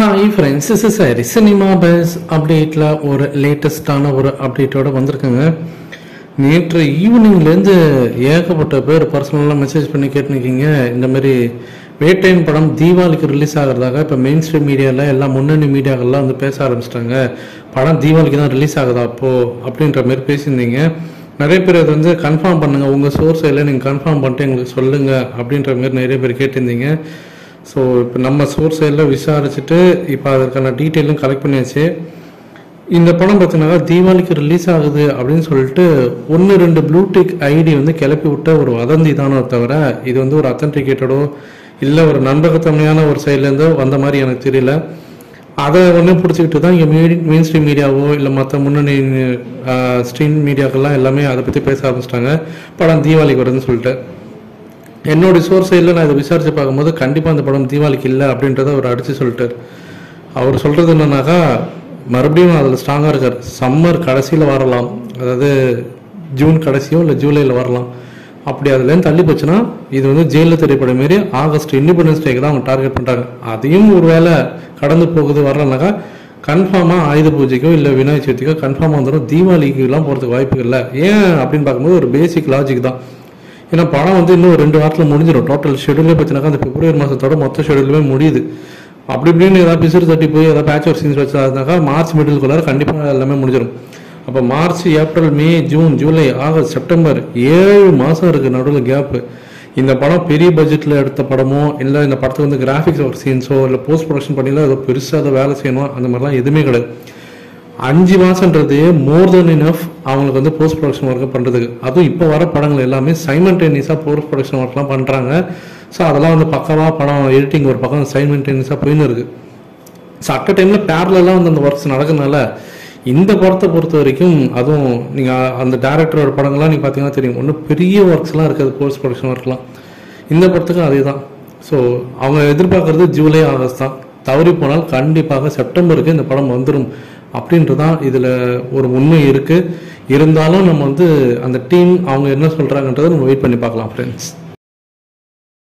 Hi friends, is sorry சினிமாபஸ் அப்டேட்டில் ஒரு லேட்டஸ்டான ஒரு அப்டேட்டோடு வந்திருக்குங்க. நேற்று ஈவினிங்லேருந்து ஏகப்பட்ட பேர் பர்சனலாக மெசேஜ் பண்ணி கேட்டுருக்கீங்க. இந்தமாரி வேட்டையன் படம் தீபாவளிக்கு ரிலீஸ் ஆகிறதாக இப்போ மெயின் ஸ்ட்ரீம் மீடியாவில் எல்லா முன்னணி மீடியாக்கள்லாம் வந்து பேச ஆரம்பிச்சிட்டாங்க. படம் தீபாவளிக்கு தான் ரிலீஸ் ஆகுதா அப்போது அப்படின்ற மாரி பேசியிருந்தீங்க. நிறைய பேர் அதை வந்து கன்ஃபார்ம் பண்ணுங்கள், உங்கள் சோர்ஸ் எல்லாம் நீங்கள் கன்ஃபார்ம் பண்ணிட்டு எங்களுக்கு சொல்லுங்கள் அப்படின்ற மாரி நிறைய பேர் கேட்டிருந்தீங்க. ஸோ இப்போ நம்ம சோர்ஸ் எல்லாம் விசாரிச்சுட்டு இப்போ அதற்கான டீட்டெயிலும் கலெக்ட் பண்ணியாச்சு. இந்த படம் பார்த்தீங்கன்னா தீபாவளிக்கு ரிலீஸ் ஆகுது அப்படின்னு சொல்லிட்டு 1-2 ப்ளூடிக் ஐடி வந்து கிளப்பி விட்ட ஒரு வதந்தி தானோ தவிர இது வந்து ஒரு அத்தன்டிகேட்டடோ இல்லை ஒரு நம்பகத்தன்மையான ஒரு சைட்லேருந்தோ வந்த மாதிரி எனக்கு தெரியல. அதை ஒன்று பிடிச்சிக்கிட்டு தான் இங்கே மெயின் ஸ்ட்ரீம் மீடியாவோ இல்லை மற்ற முன்னணி ஸ்ட்ரீம் மீடியாக்கெல்லாம் எல்லாமே அதை பற்றி பேச ஆரம்பிச்சிட்டாங்க, படம் தீபாவளிக்கு வருதுன்னு சொல்லிட்டு. என்னோடய சோர்ஸ் இல்லை, நான் இதை விசாரித்து பார்க்கும்போது கண்டிப்பாக அந்த படம் தீபாவளிக்கு இல்லை அப்படின்றத அவர் அடித்து சொல்லிட்டார். அவர் சொல்கிறது என்னன்னாக்கா, மறுபடியும் அதில் ஸ்ட்ராங்காக இருக்கார், சம்மர் கடைசியில் வரலாம், அதாவது ஜூன் கடைசியோ இல்லை ஜூலையில் வரலாம். அப்படி அதுலேருந்து தள்ளி போச்சுன்னா இது வந்து ஜெயிலில் திரைப்பட மாரி ஆகஸ்ட் இண்டிபெண்டன்ஸ் டேக்கு தான் அவங்க டார்கெட் பண்ணுறாங்க. அதையும் ஒரு வேளை கடந்து போகுது வரலனாக்கா கன்ஃபார்மாக ஆயுத பூஜைக்கோ இல்லை விநாயகர் சதுர்த்திக்கோ கன்ஃபார்மாக வந்துடும், தீபாவளிக்குலாம் போகிறதுக்கு வாய்ப்பு இல்லை. ஏன் அப்படின்னு பார்க்கும்போது ஒரு பேசிக் லாஜிக் தான். ஏன்னா படம் வந்து இன்னும் 2 வாரத்தில் முடிஞ்சிடும். டோட்டல் ஷெடியூலே பார்த்தீங்கன்னாக்கா அந்த பிப்ரவரி மாதத்தோட மொத்த ஷெடியூலுமே முடியுது. அப்படி இப்படின்னு ஏதாவது பிசுறு தட்டி போய் ஏதாவது பேட்ச் ஒர்க் சீன்ஸ் வச்சாருனாக்கா மார்ச் மிடில்குள்ளார கண்டிப்பாக எல்லாமே முடிஞ்சிடும். அப்போ March, April, May, June, July, August, September, 7 மாதம் இருக்குது நடுவில் கேப்பு. இந்த படம் பெரிய பட்ஜெட்டில் எடுத்த படமோ இல்லை இந்த படத்துக்கு வந்து கிராஃபிக்ஸ் ஒர்க் சீன்ஸோ இல்லை போஸ்ட் ப்ரொடக்ஷன் பண்ணியில் ஏதோ பெருசாக அதை வேலை செய்யணும் அந்த மாதிரிலாம் எதுவுமே கிடையாது. 5 மாதன்றது மோர் தென் இனஃப் அவங்களுக்கு வந்து போஸ்ட் ப்ரொடக்ஷன் ஒர்க்கை பண்ணுறதுக்கு. அதுவும் இப்போ வர படங்கள் எல்லாமே சைமன்டேனியஸாக போஸ்ட் ப்ரொடக்ஷன் ஒர்க்லாம் பண்ணுறாங்க. ஸோ அதெல்லாம் வந்து பக்கமாக படம் எடிட்டிங் ஒரு பக்கம் சைமன்டேனியஸாக போயின்னு இருக்குது. ஸோ அட்ட டைமில் பேரலாம் வந்து அந்த ஒர்க்ஸ் நடக்கிறதுனால இந்த படத்தை பொறுத்த வரைக்கும், அதுவும் நீங்கள் அந்த டேரக்டரோட படங்கள்லாம் நீங்கள் பார்த்தீங்கன்னா தெரியும், ஒன்றும் பெரிய ஒர்க்ஸ்லாம் இருக்காது போஸ்ட் ப்ரொடக்ஷன் ஒர்க்லாம். இந்த படத்துக்கும் அதே தான். ஸோ அவங்க எதிர்பார்க்குறது ஜூலை, ஆகஸ்ட் தான். தவறி போனால் கண்டிப்பாக செப்டம்பருக்கு இந்த படம் வந்துடும் அப்படின்றதான் இதில் ஒரு உண்மை இருக்குது. இருந்தாலும் நம்ம வந்து அந்த டீம் அவங்க என்ன சொல்கிறாங்கன்றதை நம்ம வெயிட் பண்ணி பார்க்கலாம் ஃப்ரெண்ட்ஸ்.